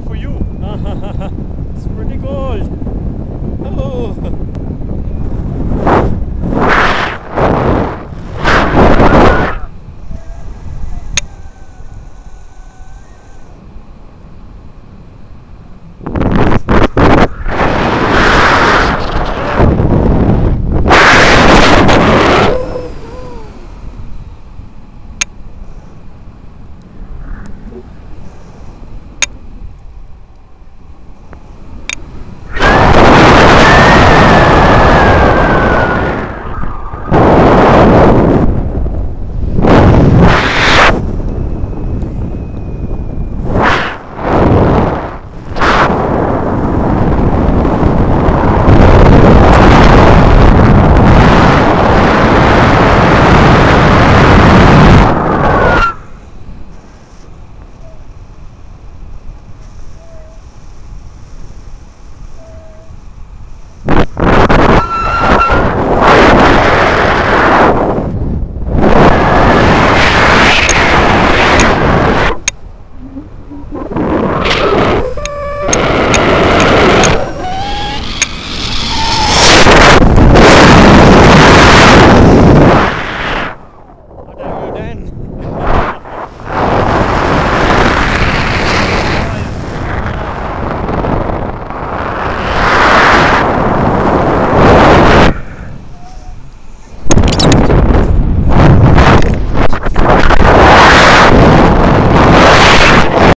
video for you. It's pretty cold. Oh.